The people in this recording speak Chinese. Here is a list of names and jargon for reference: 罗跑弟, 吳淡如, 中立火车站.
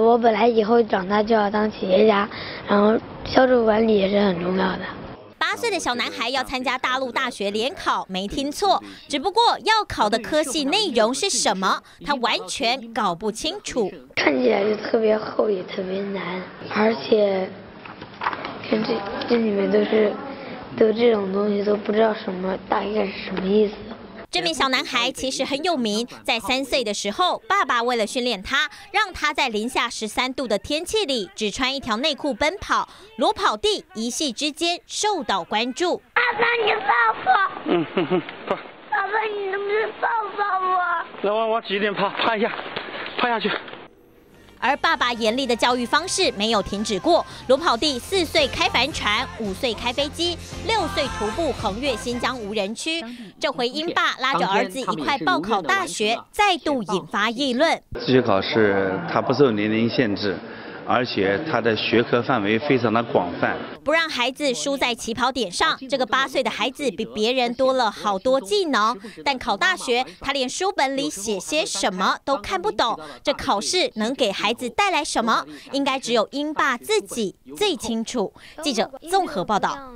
我本来以后长大就要当企业家，然后销售管理也是很重要的。8岁的小男孩要参加大陆大学联考，没听错，只不过要考的科系内容是什么，他完全搞不清楚。看起来就特别厚，也特别难，而且看这里面都这种东西都不知道大概是什么意思。 这名小男孩其实很有名，在3岁的时候，爸爸为了训练他，让他在零下13度的天气里只穿一条内裤奔跑，裸跑地一夕之间受到关注。爸爸，你抱抱。爸爸，你能不能抱抱我？来，往往挤一点，趴一下，趴下去。 而爸爸严厉的教育方式没有停止过。罗跑弟4岁开帆船，5岁开飞机，6岁徒步横越新疆无人区。这回英爸拉着儿子一块报考大学，再度引发议论。自学考试它不受年龄限制，而且它的学科范围非常的广泛。不让孩子输在起跑点上，这个8岁的孩子比别人多了好多技能，但考大学他连书本里写些什么都看不懂。这考试能给孩子带来什么，应该只有英爸自己最清楚。记者综合报道。